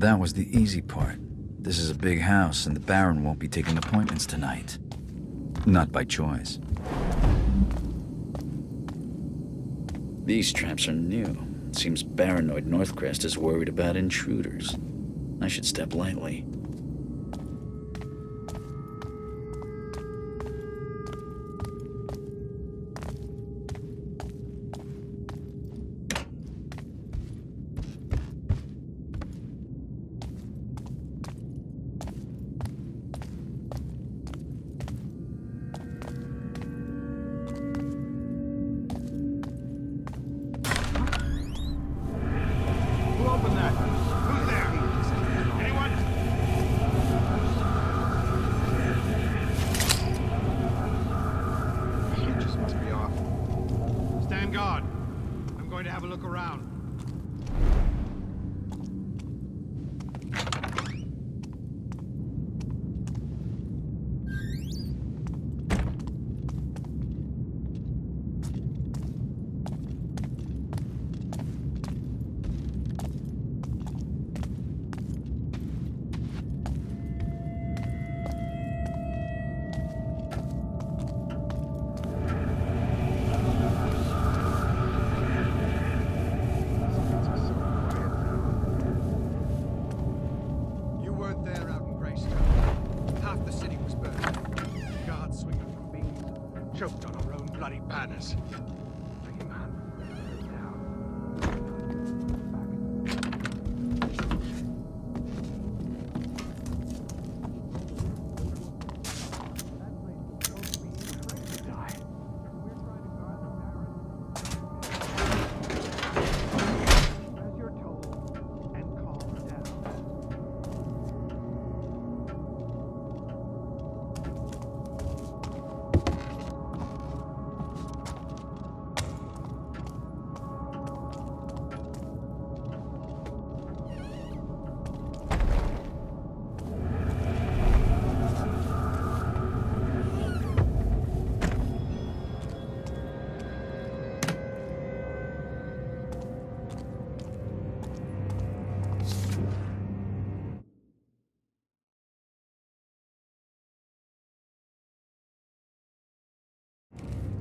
That was the easy part. This is a big house, and the Baron won't be taking appointments tonight. Not by choice. These traps are new. It seems Baronoid Northcrest is worried about intruders. I should step lightly.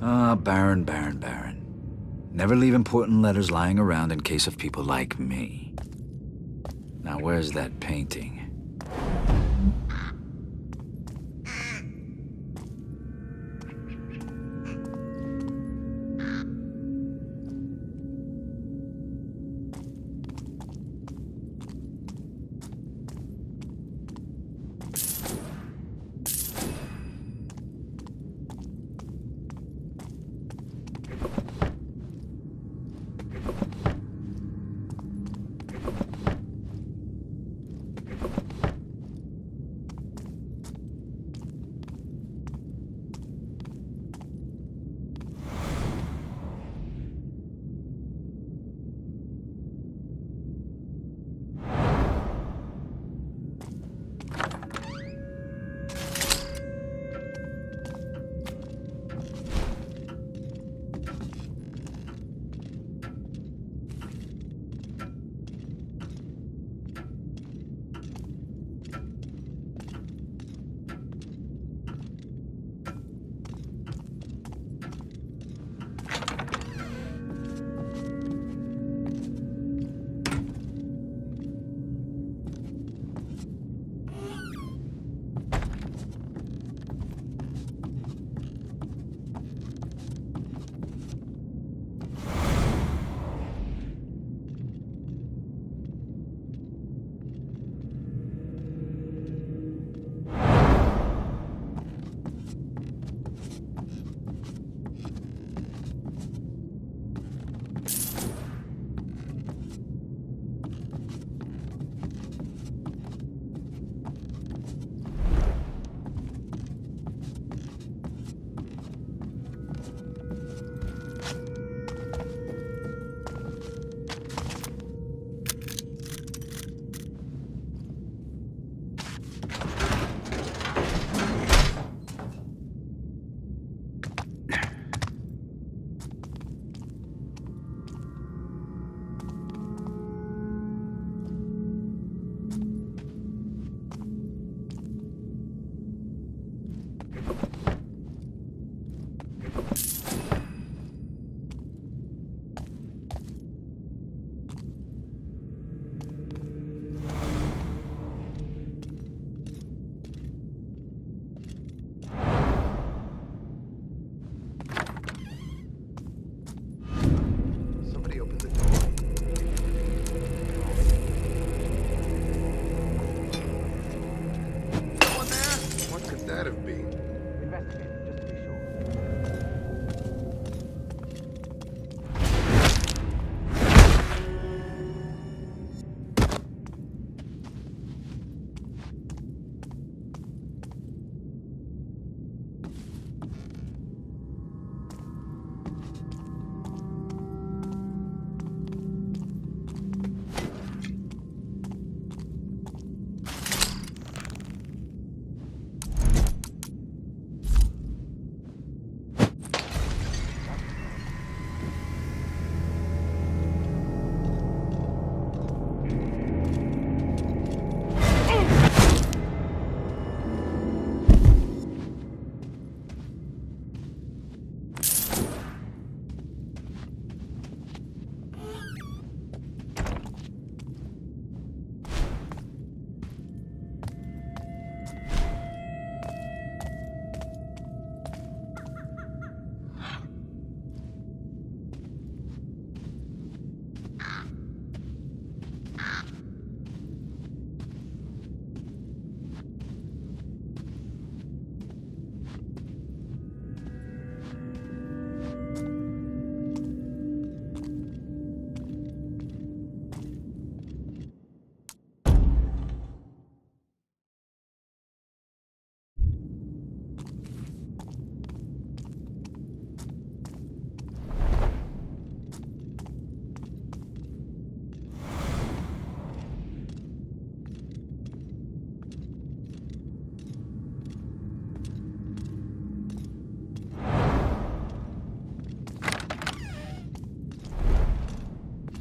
Ah, Baron, Baron, Baron. Never leave important letters lying around in case of people like me. Now, where's that painting?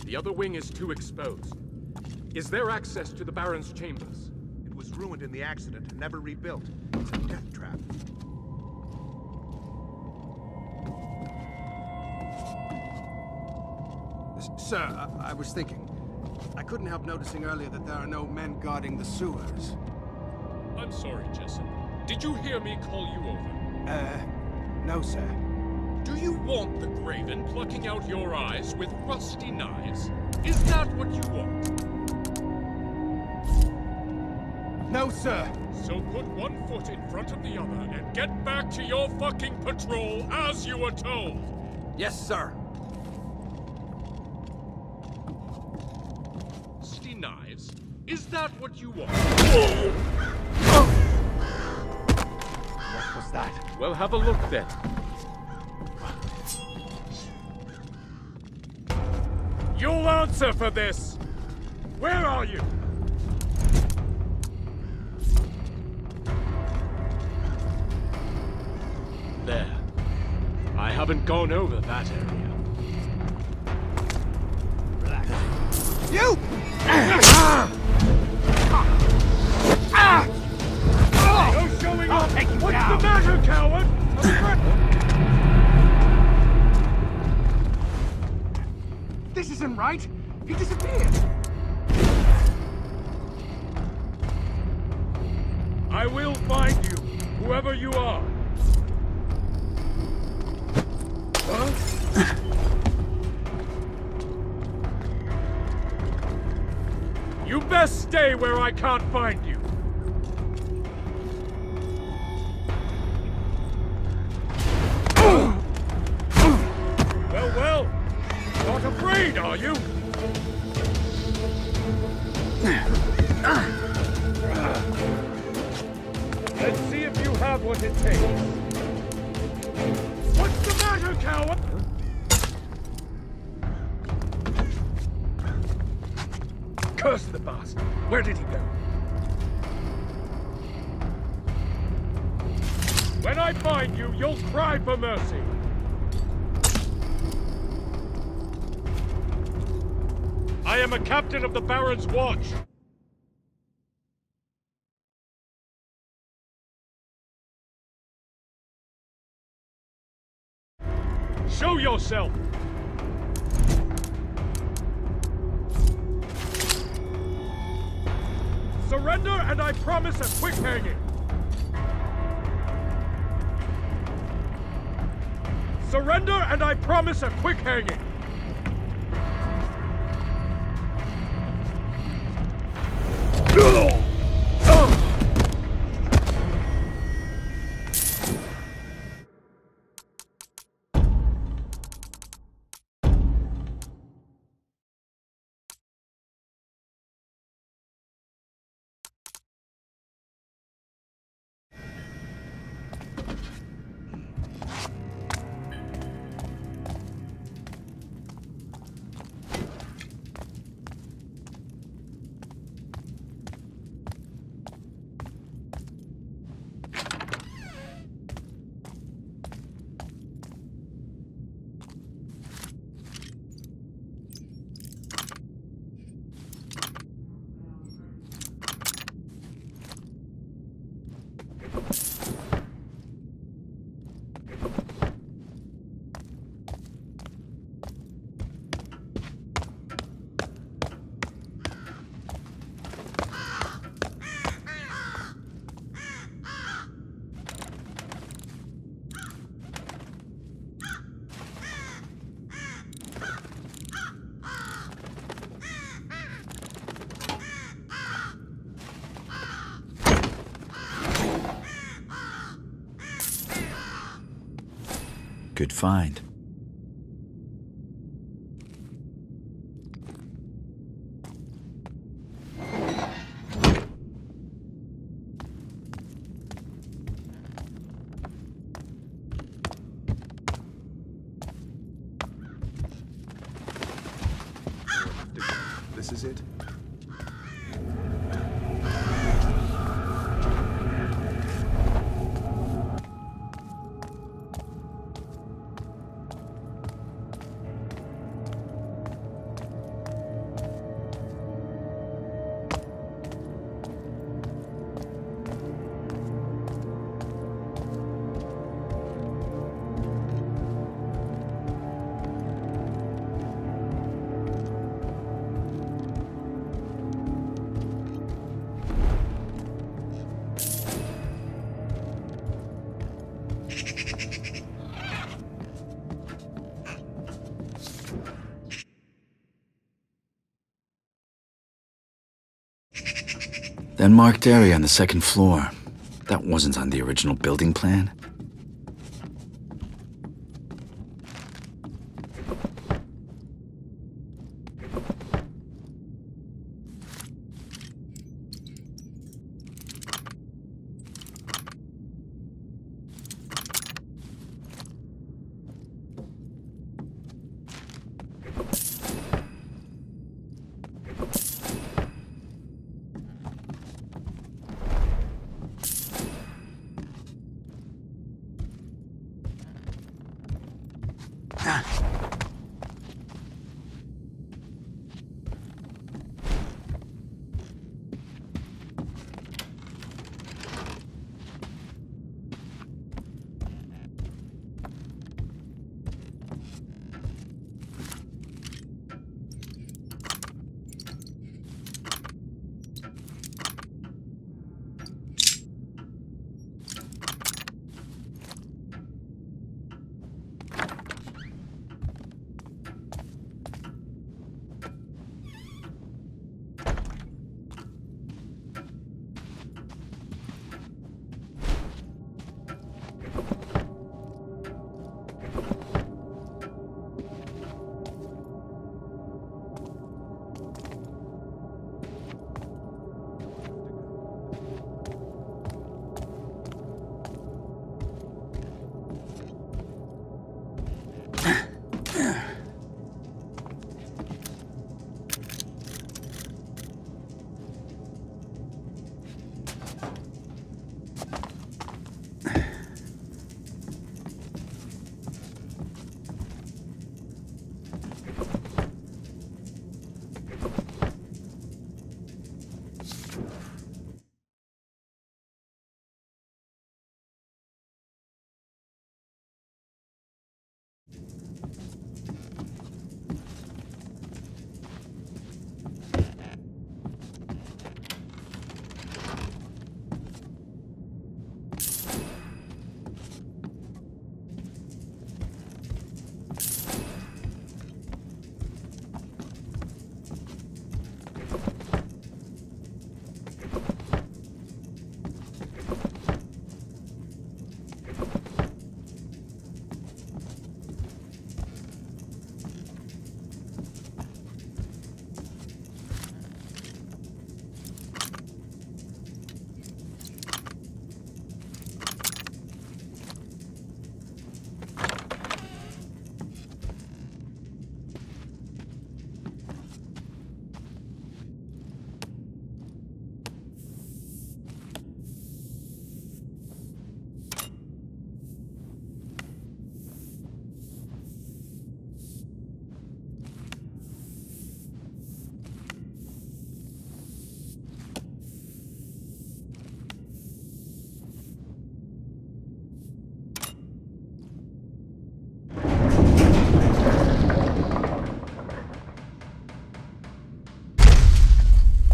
The other wing is too exposed. Is there access to the Baron's chambers? It was ruined in the accident and never rebuilt. It's a death trap. Sir, I was thinking. I couldn't help noticing earlier that there are no men guarding the sewers. I'm sorry, Jessup. Did you hear me call you over? No, sir. Do you want the Graven plucking out your eyes with rusty knives? Is that what you want? No, sir. So put one foot in front of the other and get back to your fucking patrol as you were told. Yes, sir. Rusty knives? Is that what you want? What was that? Well, have a look then. You'll answer for this! Where are you? There. I haven't gone over that area. Relax. You! No showing up! What's the matter, coward? This isn't right! He disappeared! I will find you, whoever you are! Huh? You best stay where I can't find you! Are you? Let's see if you have what it takes. What's the matter, coward? Curse the bastard. Where did he go? When I find you, you'll cry for mercy. I am a captain of the Baron's Watch! Show yourself! Surrender and I promise a quick hanging! Surrender and I promise a quick hanging! Good find. This is it. That marked area on the second floor. That wasn't on the original building plan.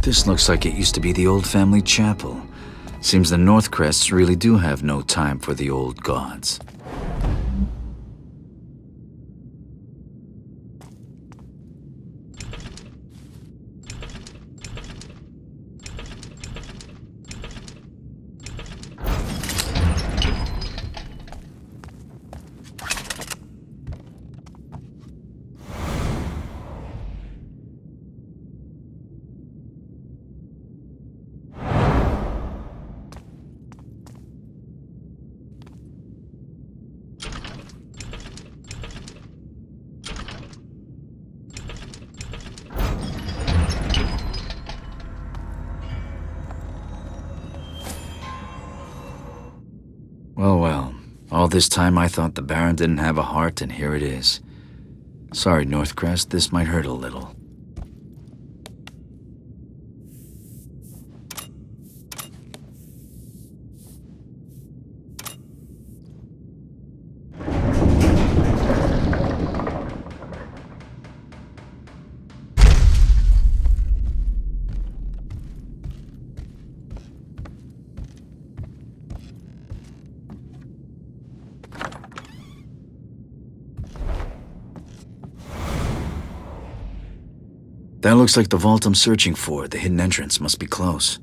This looks like it used to be the old family chapel. Seems the Northcrests really do have no time for the old gods. All this time I thought the Baron didn't have a heart, and here it is. Sorry, Northcrest, this might hurt a little. That looks like the vault I'm searching for. The hidden entrance must be close.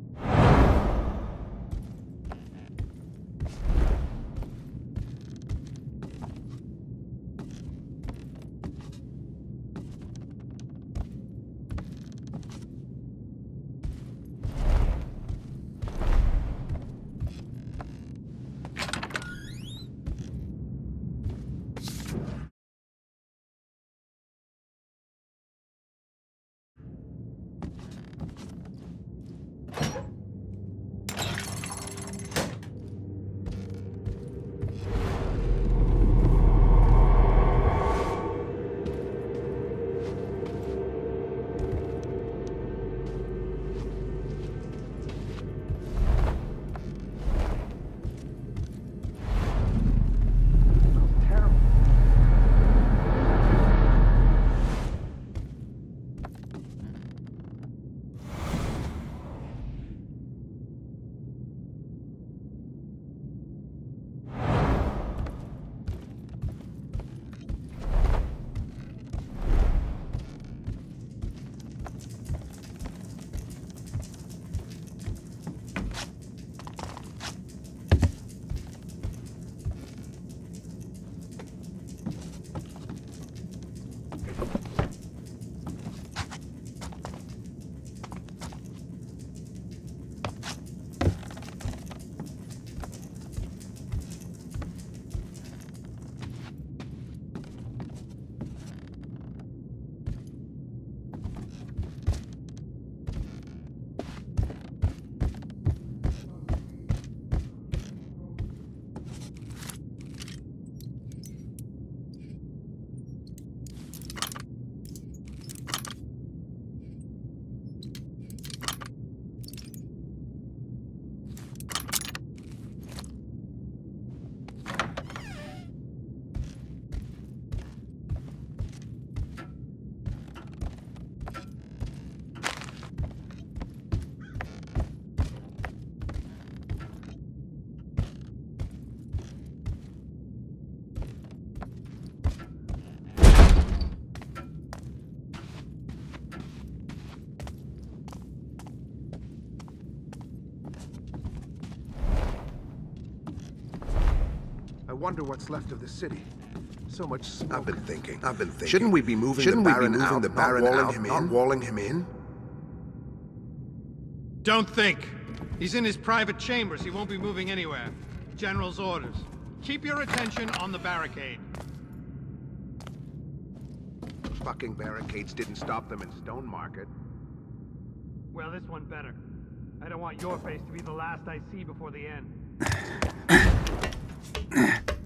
wonder what's left of the city. So much smoke. I've been thinking. Shouldn't we be moving the Baron out, not walling him in? Don't think. He's in his private chambers. He won't be moving anywhere. General's orders. Keep your attention on the barricade. Fucking barricades didn't stop them in Stone Market. Well, this one better. I don't want your face to be the last I see before the end.